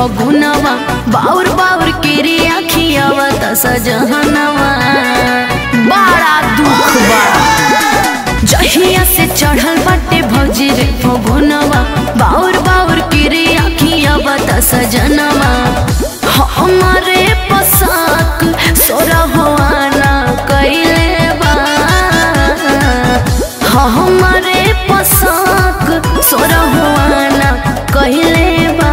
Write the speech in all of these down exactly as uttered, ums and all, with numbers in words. हो गुनवा बाउर बाउर के रे आखियावा तस जहनवा। बड़ा दुख बा जहिया से चढ़ल बटे भौजी रे फगुनवा बाउर बाउर के रे आखियावा तस जनवा। हमरे पसाक सोरा होआना कइले बा, हमरे पसाक सोरा होआना कइले बा।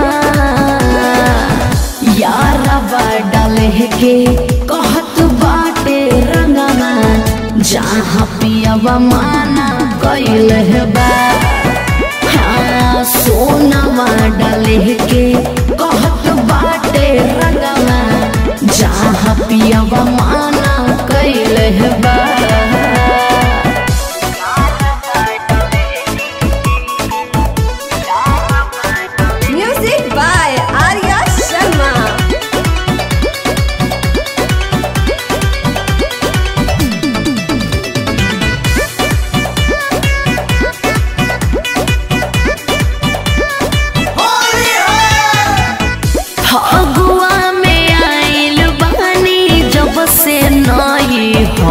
यारवा डाले के कहत बाटे रंगना जहाँ पियावा माना कइले बा। हाँ सोनावा डाले के कहत बाटे रंगना जहाँ पियावा माना कइले बा।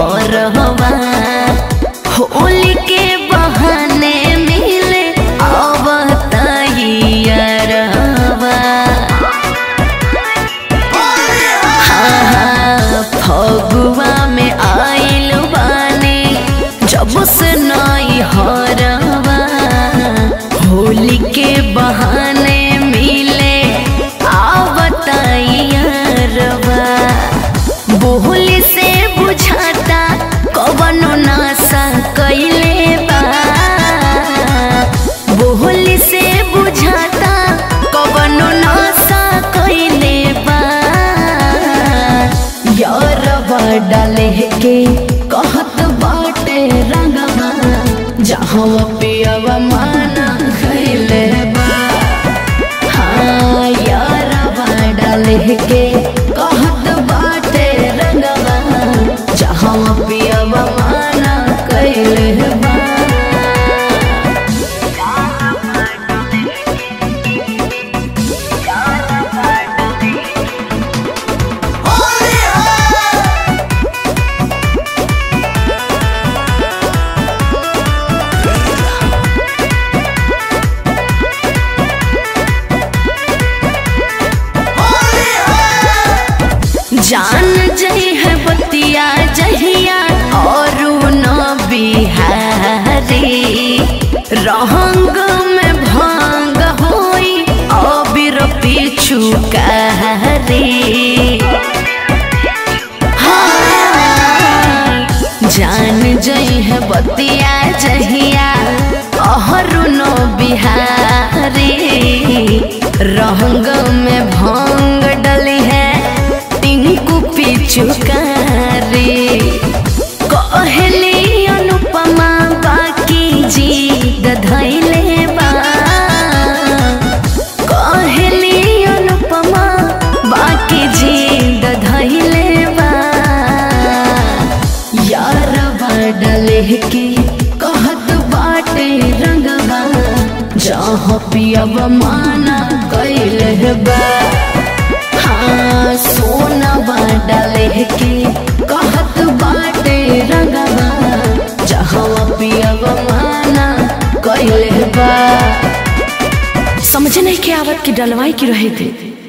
होली के बहाने मिले अवतरवा। हाँ फगुआ में आइल बाने जब से नई हरवा। होली के बहाने मिले अवतरवा। बोली से बुझाता कवनो नासा कइले बा, बोली से बुझाता कवनो नासा कइले बा। यारवा डाले के कहत बाटे रंगवा जहाँ पियावा माना कइले बा। हाँ यारवा डाले के कहत बाटे रंगवा जहाँ पियावा माना कइले बा। जान जही है बतिया जहिया और न बिहारी रंग में भांग होई अबीर पीछू कहरी। हाँ जान जही है बतिया जहिया और न बिहारी रंग में भांग डली है चुकारी। कहली अनुपमा बाकी जीत धइले बा, कहली अनुपमा बाकी जीत धइले बा। यारवा डाले के कहत बाटे रंगवा जहाँ पियावा माना कइले बा। हाँ सोनावा डाले के कहत बाटे रंगवा जहाँ पियावा माना कइले बा। समझ नहीं के आवत कि डलवाई की रहे थे।